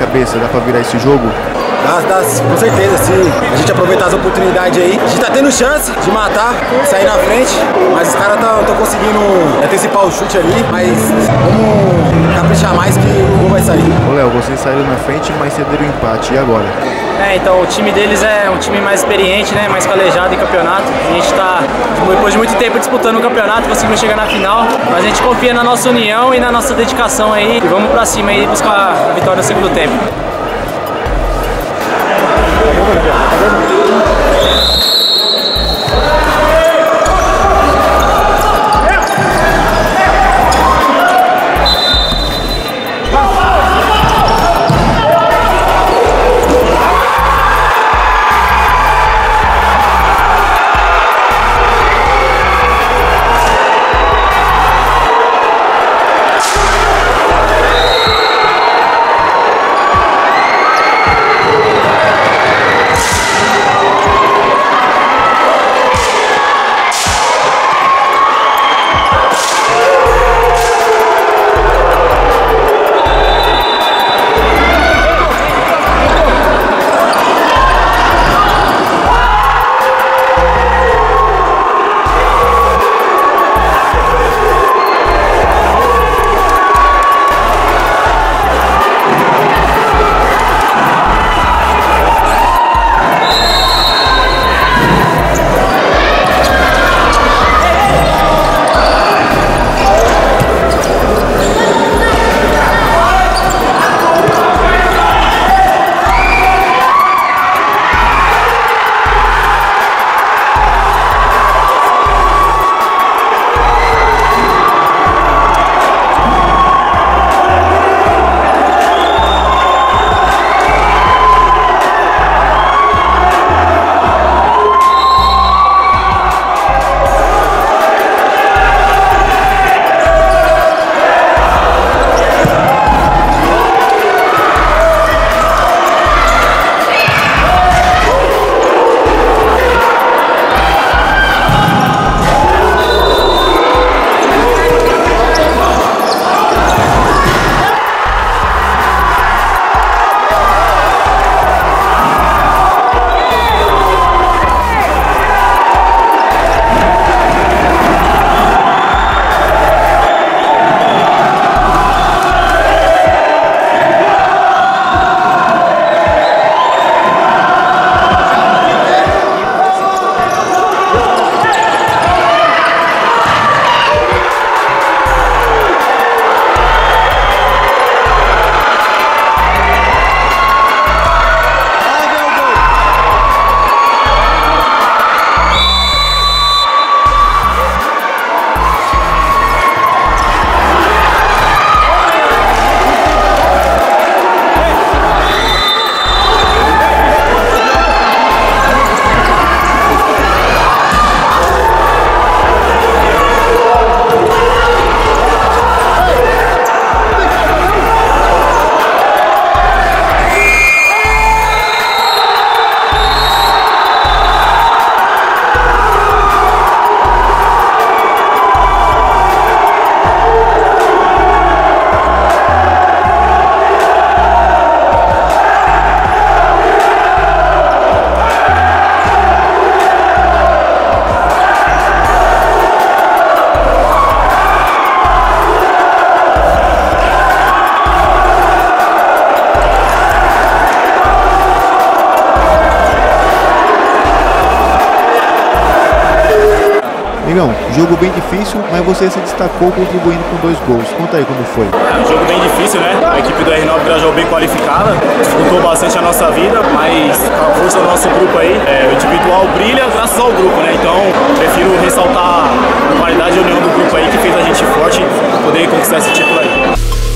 cabeça? Dá pra virar esse jogo? Dá, com certeza. Se a gente aproveitar as oportunidades aí, a gente tá tendo chance de matar, sair na frente, mas os caras estão conseguindo antecipar o chute ali, mas vamos caprichar mais que o gol vai sair. Ô Léo, vocês saíram na frente, mas cederam o empate, e agora? Então o time deles é um time mais experiente, né, mais calejado em campeonato. A gente tá, depois de muito tempo disputando o campeonato, conseguimos chegar na final, mas a gente confia na nossa união e na nossa dedicação aí, e vamos pra cima aí buscar a vitória no segundo tempo. Amigão, jogo bem difícil, mas você se destacou contribuindo com 2 gols. Conta aí como foi. É um jogo bem difícil, né? A equipe do R9 Grajaú bem qualificada, dificultou bastante a nossa vida, mas a força do nosso grupo aí, o individual brilha graças ao grupo, né? Então, prefiro ressaltar a qualidade e a união do grupo aí que fez a gente forte poder conquistar esse título aí.